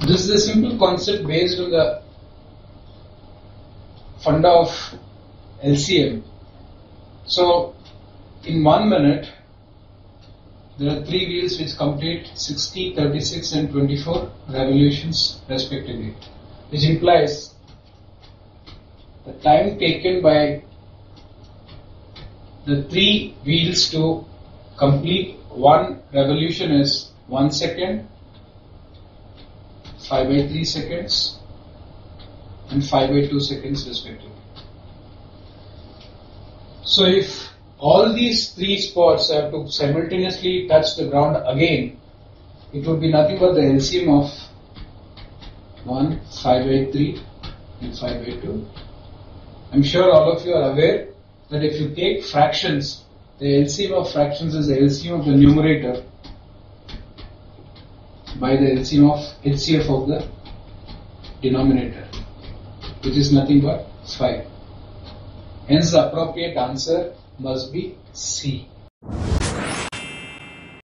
This is a simple concept based on the funda of LCM. So in 1 minute there are 3 wheels which complete 60, 36 and 24 revolutions respectively, which implies the time taken by the 3 wheels to complete 1 revolution is 1 second, 5 by 3 seconds and 5 by 2 seconds respectively. So if all these 3 spots have to simultaneously touch the ground again, it would be nothing but the LCM of 1, 5 by 3 and 5 by 2. I'm sure all of you are aware that if you take fractions, the LCM of fractions is the LCM of the numerator by the LCM of HCF of the denominator, which is nothing but 5. Hence the appropriate answer must be C.